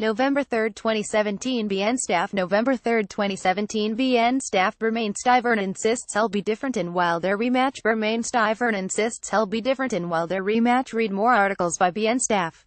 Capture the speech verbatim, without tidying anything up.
November third twenty seventeen B N Staff November third twenty seventeen B N Staff Bermane Stiverne insists hell be different in Wilder rematch Bermane Stiverne insists hell be different in Wilder rematch Read more articles by B N Staff.